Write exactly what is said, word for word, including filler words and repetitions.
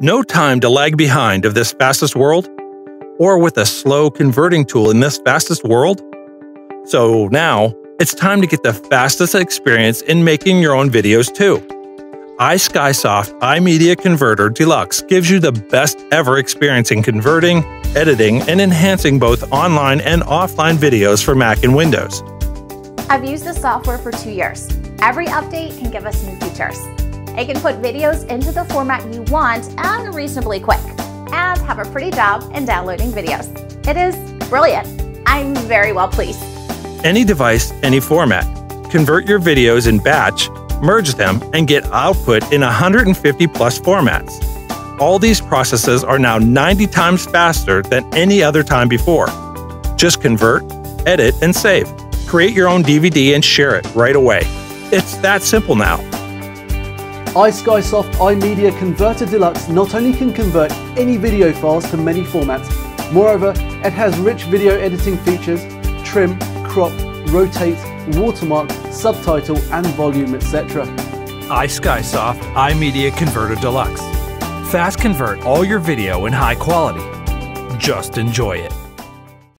No time to lag behind of this fastest world, or with a slow converting tool in this fastest world. So now, it's time to get the fastest experience in making your own videos too. iSkySoft iMedia Converter Deluxe gives you the best ever experience in converting, editing, and enhancing both online and offline videos for Mac and Windows. I've used this software for two years. Every update can give us new features. It can put videos into the format you want and reasonably quick, and have a pretty job in downloading videos. It is brilliant. I'm very well pleased. Any device, any format. Convert your videos in batch, merge them, and get output in one hundred fifty plus formats. All these processes are now ninety times faster than any other time before. Just convert, edit, and save. Create your own D V D and share it right away. It's that simple now. iSkySoft iMedia Converter Deluxe not only can convert any video files to many formats, moreover, it has rich video editing features, trim, crop, rotate, watermark, subtitle, and volume, et cetera. iSkySoft iMedia Converter Deluxe. Fast convert all your video in high quality. Just enjoy it.